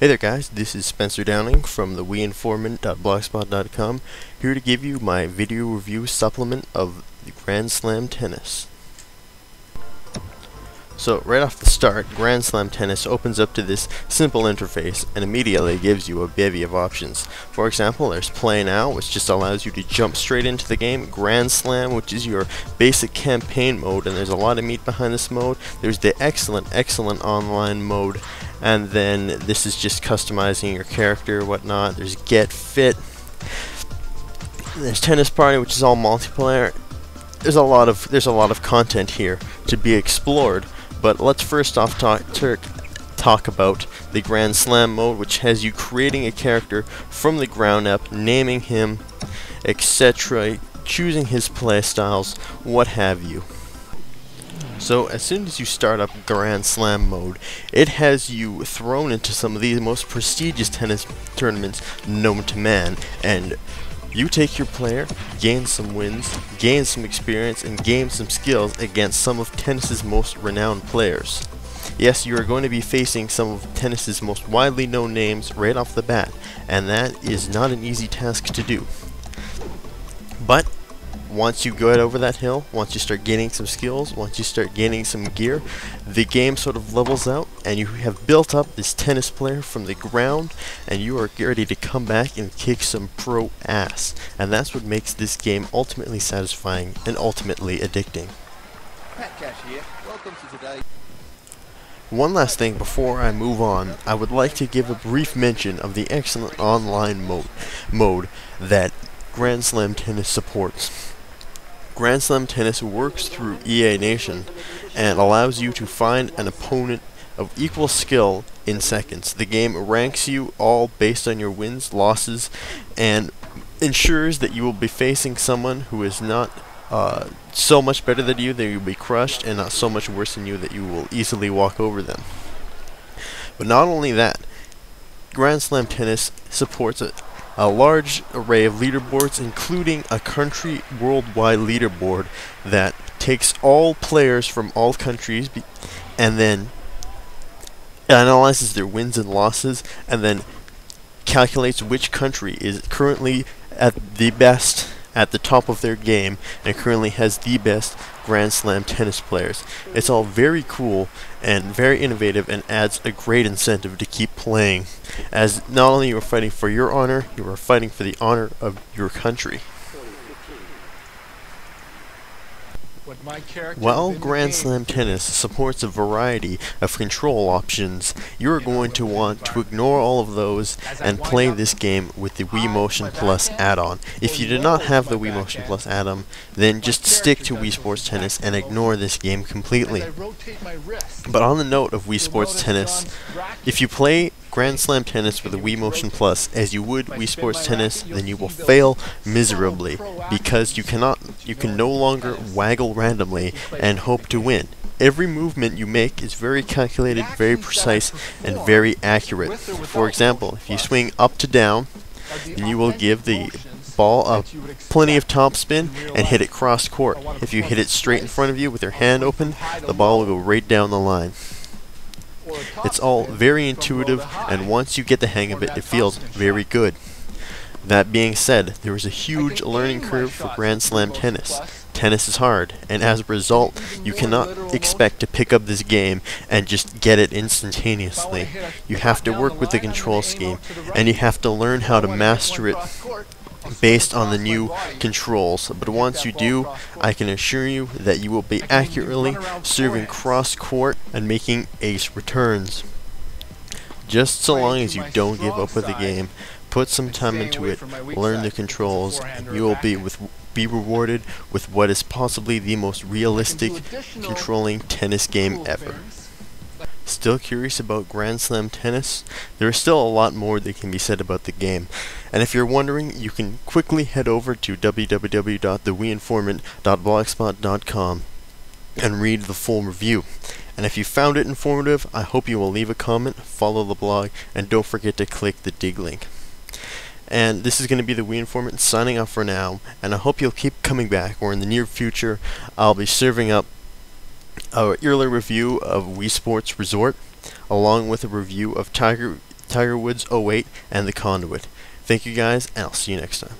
Hey there guys, this is Spencer Downing from the WiiInformant.blogspot.com here to give you my video review supplement of the Grand Slam Tennis. So right off the start, Grand Slam Tennis opens up to this simple interface and immediately gives you a bevy of options. For example, there's Play Now, which just allows you to jump straight into the game. Grand Slam, which is your basic campaign mode, and there's a lot of meat behind this mode. There's the excellent online mode. And then this is just customizing your character, whatnot. There's Get Fit. There's Tennis Party, which is all multiplayer. There's a lot of content here to be explored. But let's first off talk about the Grand Slam mode, which has you creating a character from the ground up, naming him, etc., choosing his play styles, what have you. So as soon as you start up Grand Slam mode, it has you thrown into some of the most prestigious tennis tournaments known to man, and you take your player, gain some wins, gain some experience, and gain some skills against some of tennis's most renowned players. Yes, you are going to be facing some of tennis's most widely known names right off the bat, and that is not an easy task to do. But once you go out over that hill, once you start gaining some skills, once you start gaining some gear, the game sort of levels out and you have built up this tennis player from the ground and you are ready to come back and kick some pro ass. And that's what makes this game ultimately satisfying and ultimately addicting. Pat Cash here. Welcome to today. One last thing before I move on, I would like to give a brief mention of the excellent online mode that Grand Slam Tennis supports. Grand Slam Tennis works through EA Nation and allows you to find an opponent of equal skill in seconds. The game ranks you all based on your wins, losses, and ensures that you will be facing someone who is not so much better than you that you'll be crushed, and not so much worse than you that you will easily walk over them. But not only that, Grand Slam Tennis supports a large array of leaderboards, including a country worldwide leaderboard that takes all players from all countries and then analyzes their wins and losses and then calculates which country is currently at the best, at the top of their game, and currently has the best Grand Slam tennis players. It's all very cool and very innovative and adds a great incentive to keep playing, as not only you are fighting for your honor, you are fighting for the honor of your country. While Grand Slam Tennis supports a variety of control options, you're going to want to ignore all of those and play this game with the Wii Motion Plus add-on. If you do not have the Wii Motion Plus add-on, then just stick to Wii Sports Tennis and ignore this game completely. But on the note of Wii Sports Tennis, if you play Grand Slam Tennis with the Wii Motion Plus as you would Wii Sports Tennis, then you will fail miserably, because you can no longer waggle randomly and hope to win. Every movement you make is very calculated, very precise, and very accurate. For example, if you swing up to down, then you will give the ball up plenty of topspin and hit it cross court. If you hit it straight in front of you with your hand open, the ball will go right down the line. It's all very intuitive, and once you get the hang of it, it feels very good. That being said, there is a huge learning curve for Grand Slam Tennis. Tennis is hard, and as a result, you cannot expect to pick up this game and just get it instantaneously. You have to work with the control scheme, and you have to learn how to master it based on the new controls. But once you do, I can assure you that you will be accurately serving cross court and making ace returns. Just so long as you don't give up with the game, put some time into it, learn the controls, and you will be rewarded with what is possibly the most realistic controlling tennis game ever. Still curious about Grand Slam Tennis? There is still a lot more that can be said about the game, and if you're wondering, you can quickly head over to www.thewiiinformant.blogspot.com and read the full review. And if you found it informative, I hope you will leave a comment, follow the blog, and don't forget to click the dig link. And this is going to be the Wii Informant signing off for now, and I hope you'll keep coming back, or in the near future I'll be serving up our yearly review of Wii Sports Resort, along with a review of Tiger Tiger Woods 08, and the Conduit. Thank you guys, and I'll see you next time.